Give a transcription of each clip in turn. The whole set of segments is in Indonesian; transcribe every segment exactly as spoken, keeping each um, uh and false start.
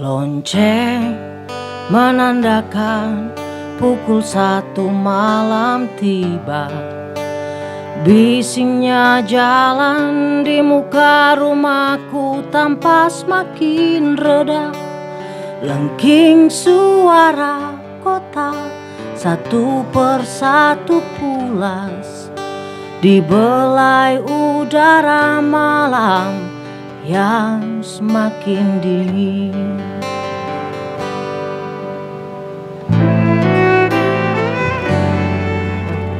Lonceng menandakan pukul satu malam tiba. Bisingnya jalan di muka rumahku tanpa semakin reda. Lengking suara kota satu persatu pulas di belai udara malam yang semakin dingin.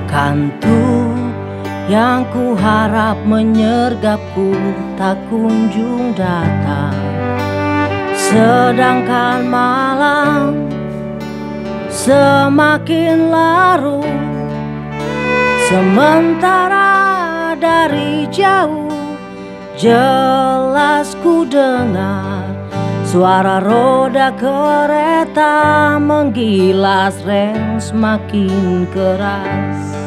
Kantuk yang ku harap menyergapku tak kunjung datang, sedangkan malam semakin larut. Sementara dari jauh jelas ku dengar suara roda kereta menggilas rem semakin keras.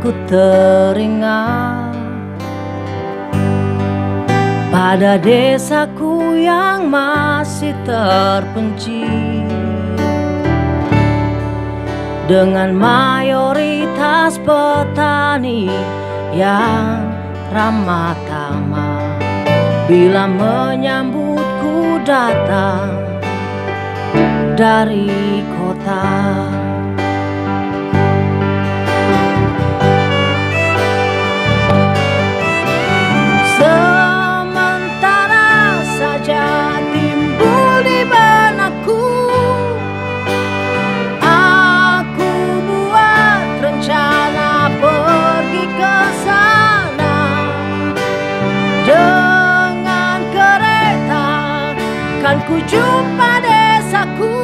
Aku teringat pada desaku yang masih terpencil, dengan mayoritas petani yang ramah tamah bila menyambutku datang dari kota. Ku jumpa desaku,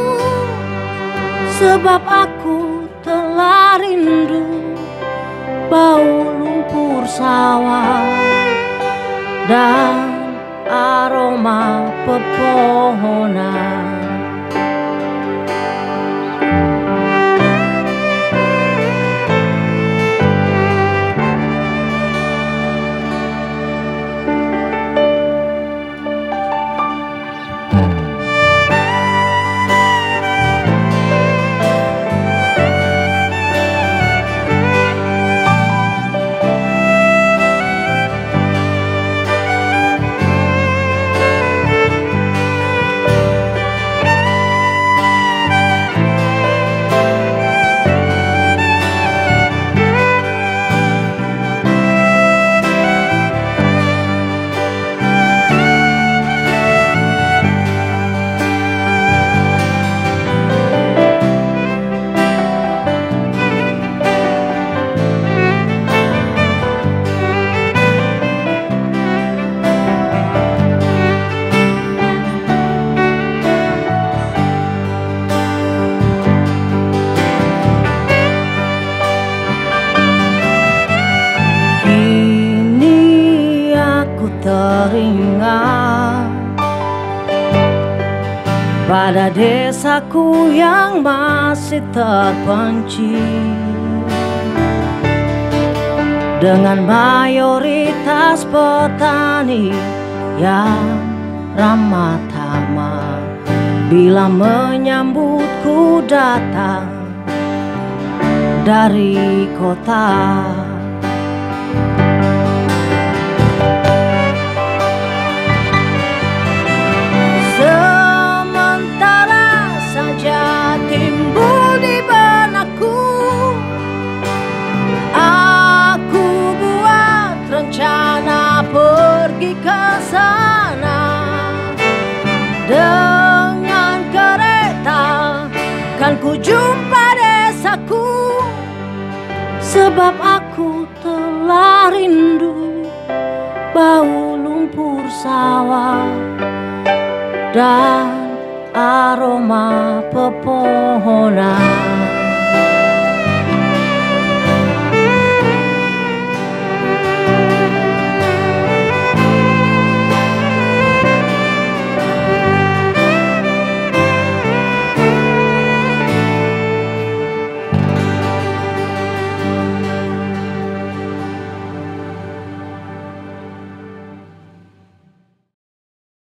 sebab aku telah rindu bau lumpur sawah dan aroma pepohonan. Teringat pada desaku yang masih terpencil, dengan mayoritas petani yang ramah tamah bila menyambutku datang dari kota. Dengan kereta kan ku jumpa desaku, sebab aku telah rindu bau lumpur sawah dan aroma pepohonan.